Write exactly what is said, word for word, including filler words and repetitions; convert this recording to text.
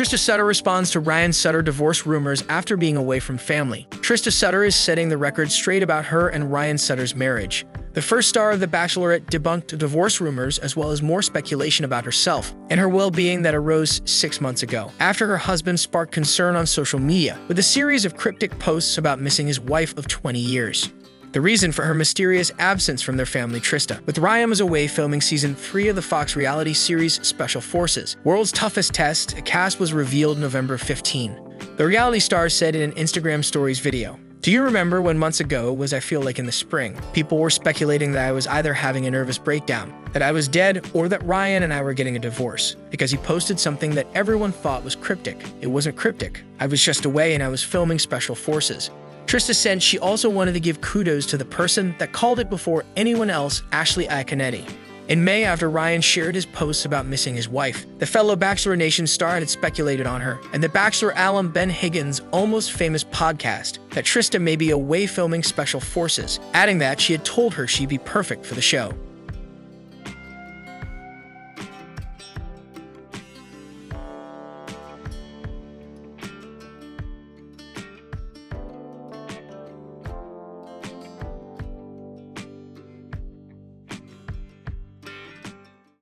Trista Sutter responds to Ryan Sutter divorce rumors after being away from family. Trista Sutter is setting the record straight about her and Ryan Sutter's marriage. The first star of The Bachelorette debunked divorce rumors as well as more speculation about herself and her well-being that arose six months ago, after her husband sparked concern on social media with a series of cryptic posts about missing his wife of twenty years. The reason for her mysterious absence from their family, Trista, with Ryan was away filming season three of the Fox reality series Special Forces. World's Toughest Test, a cast was revealed November fifteenth. The reality star said in an Instagram Stories video, "Do you remember when months ago it was I feel like in the spring? People were speculating that I was either having a nervous breakdown, that I was dead, or that Ryan and I were getting a divorce, because he posted something that everyone thought was cryptic. It wasn't cryptic. I was just away and I was filming Special Forces." Trista said she also wanted to give kudos to the person that called it before anyone else, Ashley Iaconetti. In May, after Ryan shared his posts about missing his wife, the fellow Bachelor Nation star had speculated on her, and the Bachelor alum Ben Higgins' almost famous podcast, that Trista may be away filming Special Forces, adding that she had told her she'd be perfect for the show.